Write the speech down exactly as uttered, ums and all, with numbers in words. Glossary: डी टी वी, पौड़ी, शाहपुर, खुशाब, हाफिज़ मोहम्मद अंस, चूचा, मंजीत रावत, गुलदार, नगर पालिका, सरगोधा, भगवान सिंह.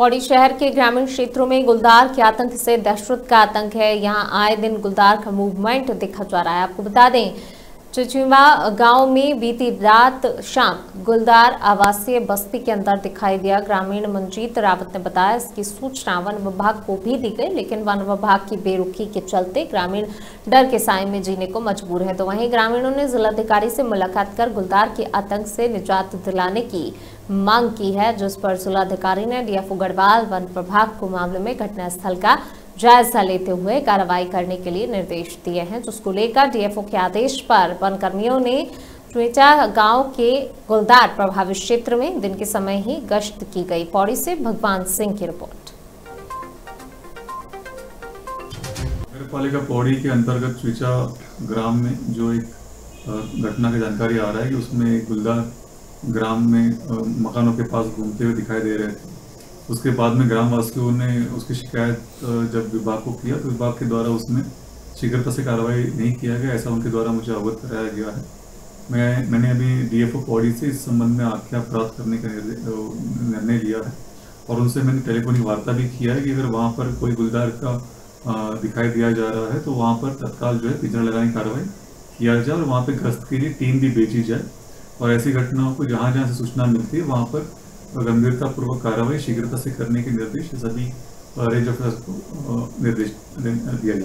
पौड़ी शहर के ग्रामीण क्षेत्रों में गुलदार के आतंक से दहशत का आतंक है। यहां आए दिन गुलदार का मूवमेंट देखा जा रहा है। आपको बता दें चुटिवा गांव में बीती रात शाम गुलदार आवासीय बस्ती के अंदर दिखाई दिया। ग्रामीण मंजीत रावत ने बताया इसकी सूचना वन विभाग को भी दी गई, लेकिन वन विभाग की बेरुखी के चलते ग्रामीण डर के साए में जीने को मजबूर है। तो वहीं ग्रामीणों ने जिलाधिकारी से मुलाकात कर गुलदार के आतंक से निजात दिलाने की मांग की है, जिस पर जिलाधिकारी ने डी एफ ओ गढ़वाल वन विभाग को मामले में घटनास्थल का जायजा लेते हुए कार्रवाई करने के लिए निर्देश दिए हैं, जिसको लेकर डी एफ ओ के आदेश पर वन कर्मियों ने चूचा गांव के गुलदार प्रभावित क्षेत्र में दिन के समय ही गश्त की गई। पौड़ी से भगवान सिंह की रिपोर्ट। नगर पालिका पौड़ी के अंतर्गत चूचा ग्राम में जो एक घटना की जानकारी आ रहा है कि उसमें गुलदार ग्राम में मकानों के पास घूमते हुए दिखाई दे रहे थे। उसके बाद में ग्रामवासियों ने उसकी शिकायत जब विभाग को किया तो विभाग के द्वारा उसमें शीघ्रता से कार्रवाई नहीं किया गया, ऐसा उनके द्वारा मुझे अवगत कराया गया है। मैं मैंने अभी डी एफ ओ पौड़ी से इस संबंध में आख्या प्राप्त करने का निर्णय लिया है और उनसे मैंने टेलीफोनिक वार्ता भी किया है कि अगर वहाँ पर कोई गुलदार का दिखाई दिया जा रहा है तो वहाँ पर तत्काल जो है पिंजरा लगाने की कार्रवाई किया जाए और वहाँ पर गश्त के लिए टीम भी भेजी जाए और ऐसी घटनाओं को जहाँ जहाँ से सूचना मिलती है वहाँ पर गंभीरता पूर्वक कार्रवाई शीघ्रता से करने के निर्देश सभी रेंज ऑफिसर्स को निर्देश दिया गया।